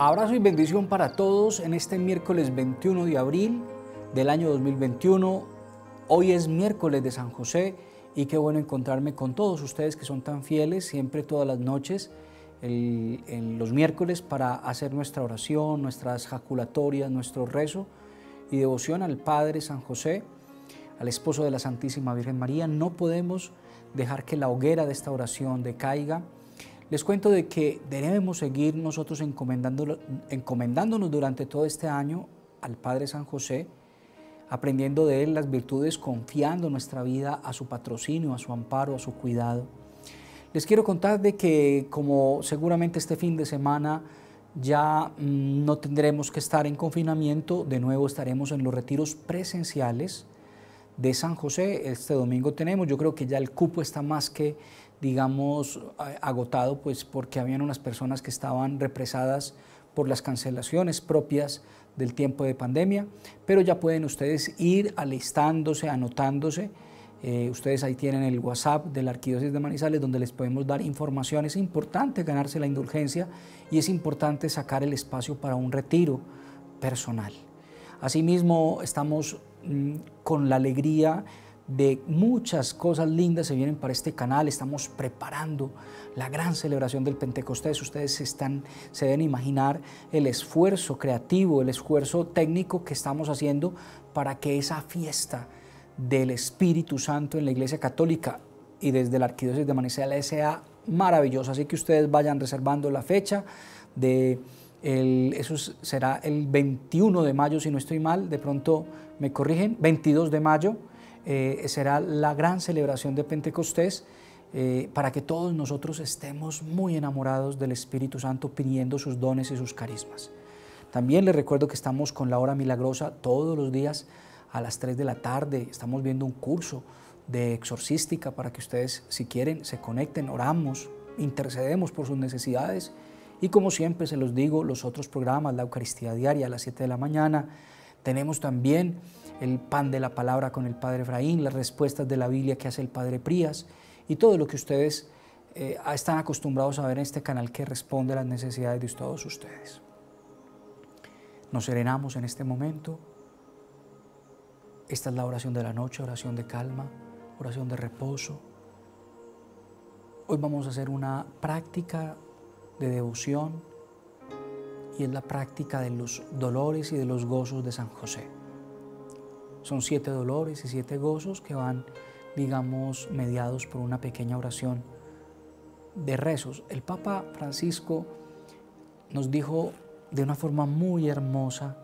Abrazo y bendición para todos en este miércoles 21 de abril del año 2021. Hoy es miércoles de San José y qué bueno encontrarme con todos ustedes que son tan fieles siempre todas las noches, los miércoles, para hacer nuestra oración, nuestras jaculatorias, nuestro rezo y devoción al Padre San José, al esposo de la Santísima Virgen María. No podemos dejar que la hoguera de esta oración decaiga. Les cuento de que debemos seguir nosotros encomendándonos durante todo este año al Padre San José, aprendiendo de él las virtudes, confiando nuestra vida a su patrocinio, a su amparo, a su cuidado. Les quiero contar de que, como seguramente este fin de semana ya no tendremos que estar en confinamiento, de nuevo estaremos en los retiros presenciales de San José. Este domingo tenemos, yo creo que ya el cupo está más que, digamos, agotado, pues porque habían unas personas que estaban represadas por las cancelaciones propias del tiempo de pandemia, pero ya pueden ustedes ir alistándose, anotándose. Ustedes ahí tienen el WhatsApp de la Arquidiócesis de Manizales, donde les podemos dar información. Es importante ganarse la indulgencia y es importante sacar el espacio para un retiro personal. Asimismo, estamos con la alegría de muchas cosas lindas se vienen para este canal. Estamos preparando la gran celebración del Pentecostés. Ustedes se deben imaginar el esfuerzo creativo, el esfuerzo técnico que estamos haciendo para que esa fiesta del Espíritu Santo en la Iglesia Católica y desde la Arquidiócesis de Manizales sea maravillosa. Así que ustedes vayan reservando la fecha de... Eso será el 21 de mayo, si no estoy mal, de pronto me corrigen, 22 de mayo será la gran celebración de Pentecostés, para que todos nosotros estemos muy enamorados del Espíritu Santo, pidiendo sus dones y sus carismas. También les recuerdo que estamos con la Hora Milagrosa todos los días a las 3 de la tarde, estamos viendo un curso de exorcística para que ustedes, si quieren, se conecten, oramos, intercedemos por sus necesidades. Y como siempre se los digo, los otros programas, la Eucaristía Diaria a las 7 de la mañana, tenemos también el Pan de la Palabra con el Padre Efraín, las respuestas de la Biblia que hace el Padre Prías y todo lo que ustedes están acostumbrados a ver en este canal que responde a las necesidades de todos ustedes. Nos serenamos en este momento. Esta es la oración de la noche, oración de calma, oración de reposo. Hoy vamos a hacer una práctica de devoción y es la práctica de los dolores y de los gozos de San José. Son 7 dolores y 7 gozos que van, digamos, mediados por una pequeña oración de rezos. El Papa Francisco nos dijo de una forma muy hermosa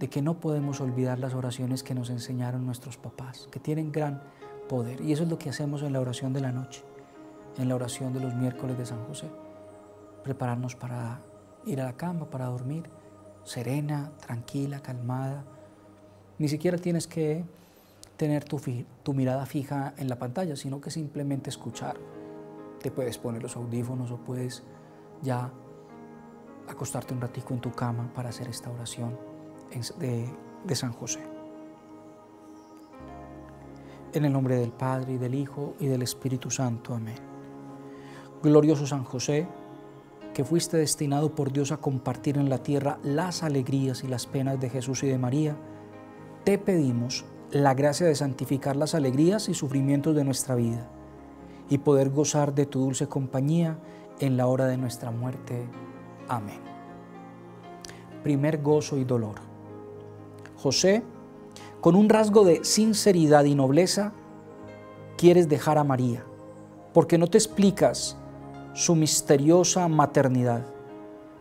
de que no podemos olvidar las oraciones que nos enseñaron nuestros papás, que tienen gran poder, y eso es lo que hacemos en la oración de la noche, en la oración de los miércoles de San José. Prepararnos para ir a la cama, para dormir, serena, tranquila, calmada. Ni siquiera tienes que tener tu mirada fija en la pantalla, sino que simplemente escuchar. Te puedes poner los audífonos o puedes ya acostarte un ratico en tu cama para hacer esta oración de San José. En el nombre del Padre, y del Hijo, y del Espíritu Santo. Amén. Glorioso San José, que fuiste destinado por Dios a compartir en la tierra las alegrías y las penas de Jesús y de María, te pedimos la gracia de santificar las alegrías y sufrimientos de nuestra vida y poder gozar de tu dulce compañía en la hora de nuestra muerte. Amén. Primer gozo y dolor. José, con un rasgo de sinceridad y nobleza, quieres dejar a María, porque no te explicas su misteriosa maternidad,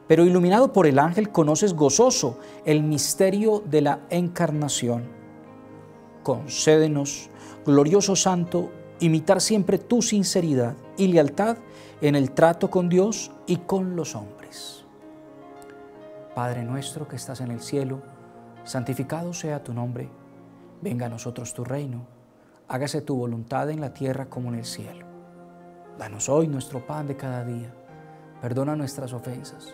pero iluminado por el ángel conoces gozoso el misterio de la encarnación. Concédenos, glorioso santo, imitar siempre tu sinceridad y lealtad en el trato con Dios y con los hombres. Padre nuestro que estás en el cielo, santificado sea tu nombre, venga a nosotros tu reino, hágase tu voluntad en la tierra como en el cielo. Danos hoy nuestro pan de cada día. Perdona nuestras ofensas,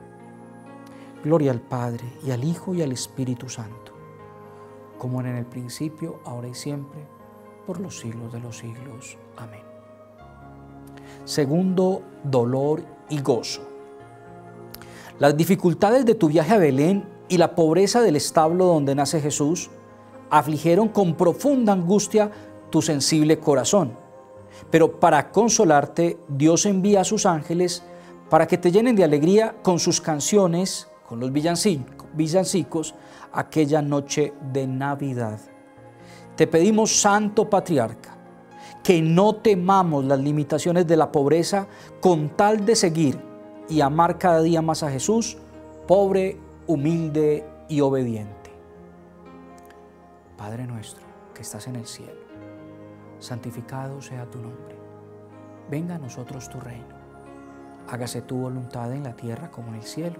Gloria al Padre, y al Hijo, y al Espíritu Santo, como era en el principio, ahora y siempre, por los siglos de los siglos. Amén. Segundo dolor y gozo. Las dificultades de tu viaje a Belén y la pobreza del establo donde nace Jesús afligieron con profunda angustia tu sensible corazón. Pero para consolarte, Dios envía a sus ángeles para que te llenen de alegría con sus canciones, con los villancicos, aquella noche de Navidad. Te pedimos, Santo Patriarca, que no temamos las limitaciones de la pobreza con tal de seguir y amar cada día más a Jesús, pobre, humilde y obediente. Padre nuestro que estás en el cielo, santificado sea tu nombre. Venga a nosotros tu reino. Hágase tu voluntad en la tierra como en el cielo.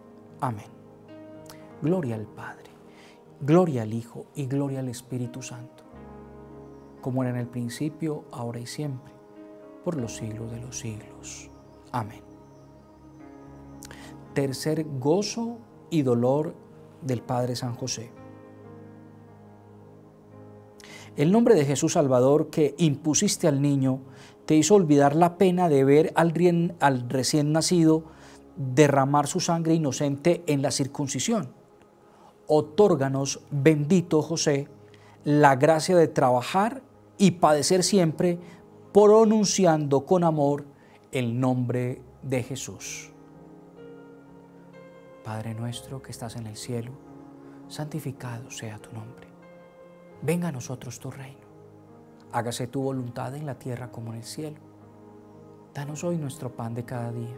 Amén. Gloria al Padre, gloria al Hijo y gloria al Espíritu Santo, como era en el principio, ahora y siempre, por los siglos de los siglos. Amén. Tercer gozo y dolor del Padre San José. El nombre de Jesús Salvador que impusiste al niño te hizo olvidar la pena de ver al recién nacido derramar su sangre inocente en la circuncisión. Otórganos, bendito José, la gracia de trabajar y padecer siempre, pronunciando con amor el nombre de Jesús. Padre nuestro que estás en el cielo, santificado sea tu nombre. Venga a nosotros tu reino, hágase tu voluntad en la tierra como en el cielo. Danos hoy nuestro pan de cada día,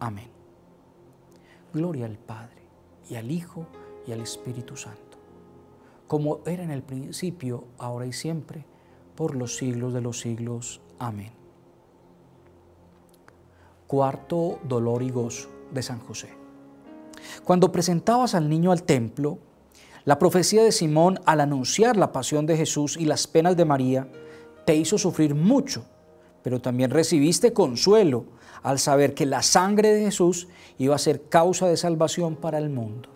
Amén. Gloria al Padre, y al Hijo, y al Espíritu Santo, como era en el principio, ahora y siempre, por los siglos de los siglos. Amén. Cuarto dolor y gozo de San José. Cuando presentabas al niño al templo, la profecía de Simón al anunciar la pasión de Jesús y las penas de María te hizo sufrir mucho, pero también recibiste consuelo al saber que la sangre de Jesús iba a ser causa de salvación para el mundo.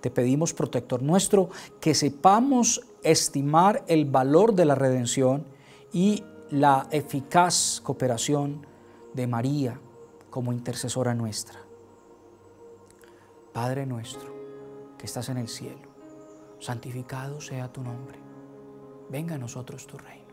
Te pedimos, protector nuestro, que sepamos estimar el valor de la redención y la eficaz cooperación de María como intercesora nuestra. Padre nuestro, estás en el cielo, santificado sea tu nombre, venga a nosotros tu reino,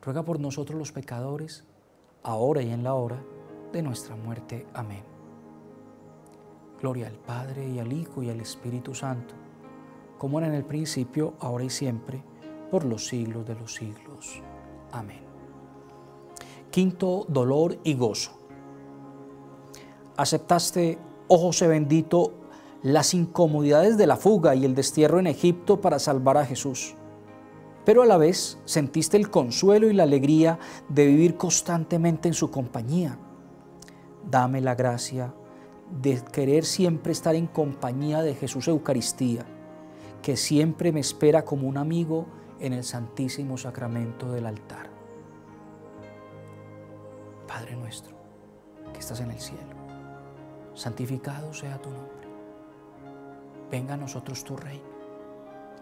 ruega por nosotros los pecadores, ahora y en la hora de nuestra muerte. Amén. Gloria al Padre, y al Hijo, y al Espíritu Santo, como era en el principio, ahora y siempre, por los siglos de los siglos. Amén. Quinto dolor y gozo. Aceptaste, oh José bendito, las incomodidades de la fuga y el destierro en Egipto para salvar a Jesús, pero a la vez sentiste el consuelo y la alegría de vivir constantemente en su compañía. Dame la gracia de querer siempre estar en compañía de Jesús Eucaristía, que siempre me espera como un amigo en el Santísimo Sacramento del altar. Padre nuestro, que estás en el cielo, santificado sea tu nombre. Venga a nosotros tu reino.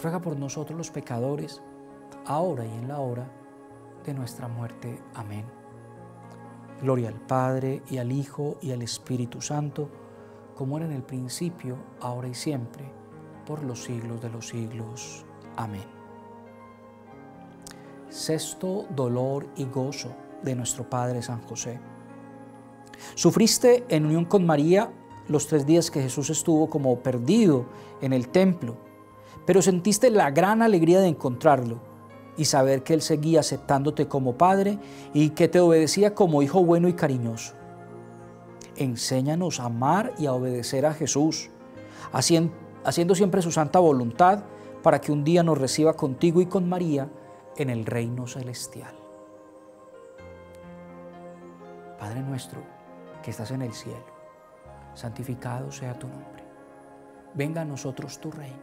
ruega por nosotros los pecadores, ahora y en la hora de nuestra muerte. Amén. Gloria al Padre, y al Hijo, y al Espíritu Santo, como era en el principio, ahora y siempre, por los siglos de los siglos. Amén. Sexto dolor y gozo de nuestro Padre San José. Sufriste en unión con María los 3 días que Jesús estuvo como perdido en el templo, pero sentiste la gran alegría de encontrarlo y saber que Él seguía aceptándote como Padre y que te obedecía como Hijo bueno y cariñoso. Enséñanos a amar y a obedecer a Jesús, haciendo siempre su santa voluntad, para que un día nos reciba contigo y con María en el reino celestial. Padre nuestro, que estás en el cielo, santificado sea tu nombre. Venga a nosotros tu reino.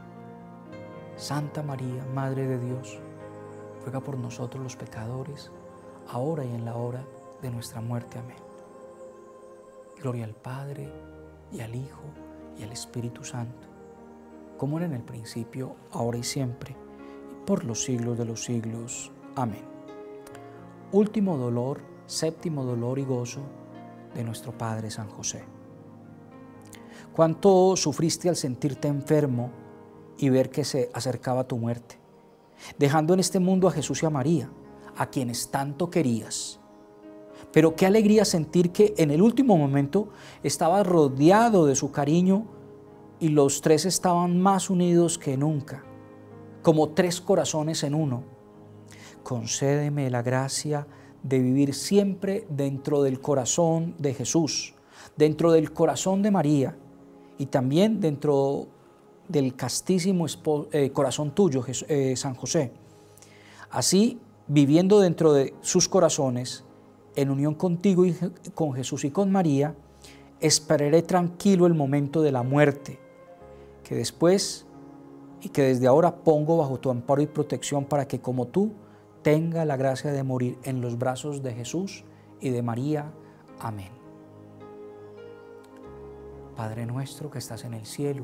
Santa María, Madre de Dios, ruega por nosotros los pecadores, ahora y en la hora de nuestra muerte. Amén. Gloria al Padre, y al Hijo, y al Espíritu Santo, como era en el principio, ahora y siempre, y por los siglos de los siglos. Amén. Último dolor, séptimo dolor y gozo de nuestro Padre San José. Cuánto sufriste al sentirte enfermo y ver que se acercaba tu muerte, dejando en este mundo a Jesús y a María, a quienes tanto querías. Pero qué alegría sentir que en el último momento estabas rodeado de su cariño y los 3 estaban más unidos que nunca, como 3 corazones en uno. Concédeme la gracia de vivir siempre dentro del corazón de Jesús, dentro del corazón de María y también dentro del castísimo corazón tuyo, San José. Así, viviendo dentro de sus corazones, en unión contigo y con Jesús y con María, esperaré tranquilo el momento de la muerte, que después y que desde ahora pongo bajo tu amparo y protección, para que como tú tenga la gracia de morir en los brazos de Jesús y de María. Amén. Padre nuestro que estás en el cielo,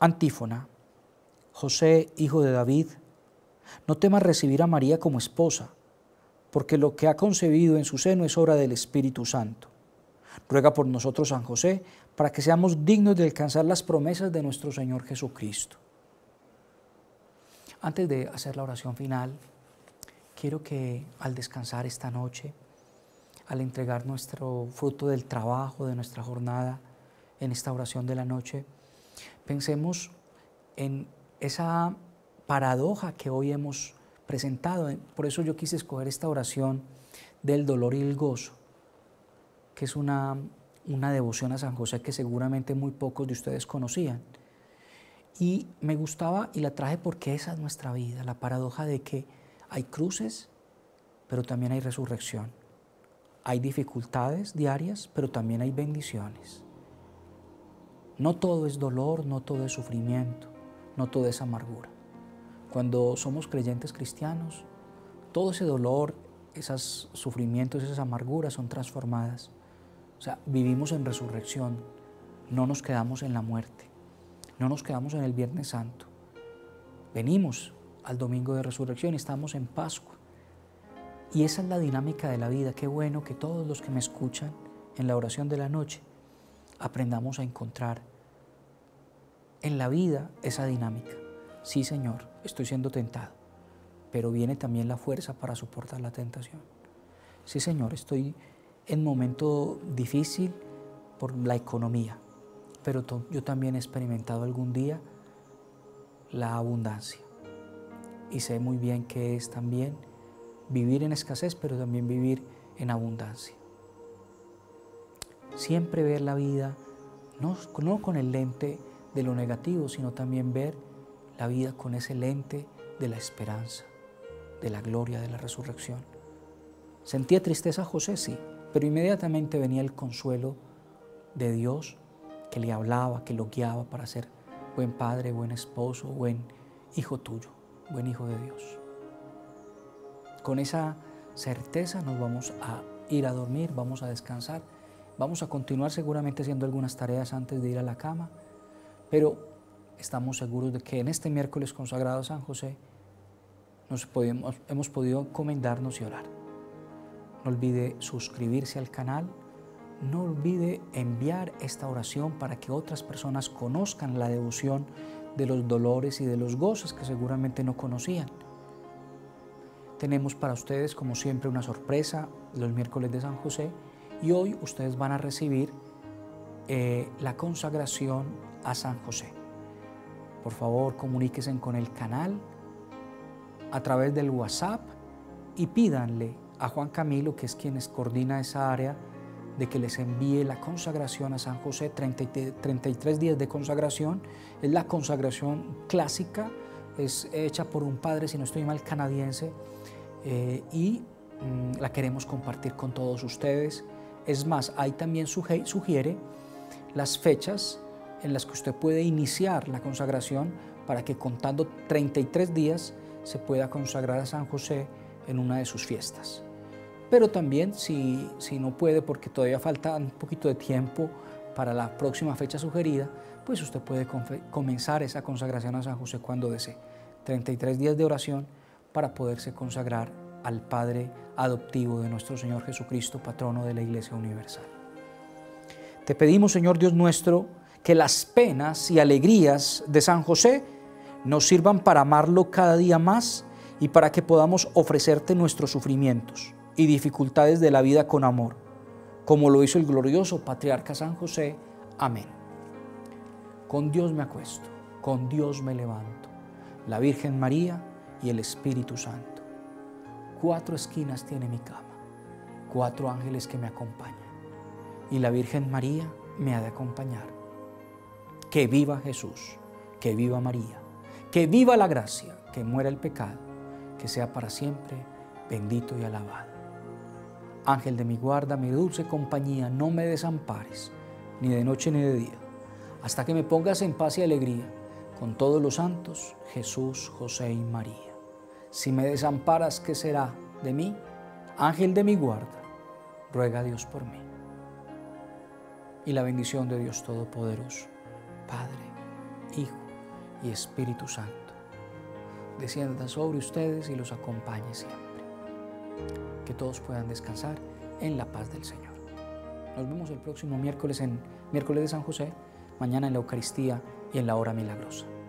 Antífona. José, hijo de David, no temas recibir a María como esposa, porque lo que ha concebido en su seno es obra del Espíritu Santo. Ruega por nosotros, San José, para que seamos dignos de alcanzar las promesas de nuestro Señor Jesucristo. Antes de hacer la oración final, quiero que al descansar esta noche, al entregar nuestro fruto del trabajo, de nuestra jornada, en esta oración de la noche, pensemos en esa paradoja que hoy hemos presentado. Por eso yo quise escoger esta oración del dolor y el gozo, que es una devoción a San José que seguramente muy pocos de ustedes conocían. Y me gustaba y la traje porque esa es nuestra vida, la paradoja de que hay cruces, pero también hay resurrección. Hay dificultades diarias, pero también hay bendiciones. No todo es dolor, no todo es sufrimiento, no todo es amargura. Cuando somos creyentes cristianos, todo ese dolor, esos sufrimientos, esas amarguras son transformadas. O sea, vivimos en resurrección, no nos quedamos en la muerte, no nos quedamos en el Viernes Santo. Venimos al Domingo de Resurrección y estamos en Pascua. Y esa es la dinámica de la vida. Qué bueno que todos los que me escuchan en la oración de la noche aprendamos a encontrar en la vida esa dinámica. Sí, Señor, estoy siendo tentado, pero viene también la fuerza para soportar la tentación. Sí, Señor, estoy en momento difícil por la economía, pero yo también he experimentado algún día la abundancia. Y sé muy bien que es también vivir en escasez, pero también vivir en abundancia. Siempre ver la vida, no con el lente de lo negativo, sino también ver la vida con ese lente de la esperanza, de la gloria, de la resurrección. Sentía tristeza José, sí, pero inmediatamente venía el consuelo de Dios que le hablaba, que lo guiaba para ser buen padre, buen esposo, buen hijo tuyo, buen hijo de Dios. Con esa certeza nos vamos a ir a dormir, vamos a descansar, vamos a continuar seguramente haciendo algunas tareas antes de ir a la cama, pero estamos seguros de que en este miércoles consagrado a San José hemos podido encomendarnos y orar. No olvide suscribirse al canal, no olvide enviar esta oración para que otras personas conozcan la devoción de los dolores y de los goces que seguramente no conocían. Tenemos para ustedes, como siempre, una sorpresa los miércoles de San José y hoy ustedes van a recibir la consagración a San José. Por favor, comuníquense con el canal a través del WhatsApp y pídanle a Juan Camilo, que es quien coordina esa área, de que les envíe la consagración a San José. 33 días de consagración. Es la consagración clásica, es hecha por un padre, si no estoy mal, canadiense, y la queremos compartir con todos ustedes. Es más, ahí también sugiere las fechas en las que usted puede iniciar la consagración para que contando 33 días se pueda consagrar a San José en una de sus fiestas. Pero también, si no puede, porque todavía falta un poquito de tiempo para la próxima fecha sugerida, pues usted puede comenzar esa consagración a San José cuando desee. 33 días de oración para poderse consagrar al Padre adoptivo de nuestro Señor Jesucristo, patrono de la Iglesia Universal. Te pedimos, Señor Dios nuestro, que las penas y alegrías de San José nos sirvan para amarlo cada día más y para que podamos ofrecerte nuestros sufrimientos y dificultades de la vida con amor, como lo hizo el glorioso patriarca San José. Amén. Con Dios me acuesto, con Dios me levanto, la Virgen María y el Espíritu Santo. 4 esquinas tiene mi cama, 4 ángeles que me acompañan, y la Virgen María me ha de acompañar. Que viva Jesús, que viva María, que viva la gracia, que muera el pecado, que sea para siempre bendito y alabado. Ángel de mi guarda, mi dulce compañía, no me desampares, ni de noche ni de día, hasta que me pongas en paz y alegría, con todos los santos, Jesús, José y María. Si me desamparas, ¿qué será de mí? Ángel de mi guarda, ruega a Dios por mí. Y la bendición de Dios Todopoderoso, Padre, Hijo y Espíritu Santo, descienda sobre ustedes y los acompañe siempre. Que todos puedan descansar en la paz del Señor. Nos vemos el próximo miércoles de San José, mañana en la Eucaristía y en la Hora Milagrosa.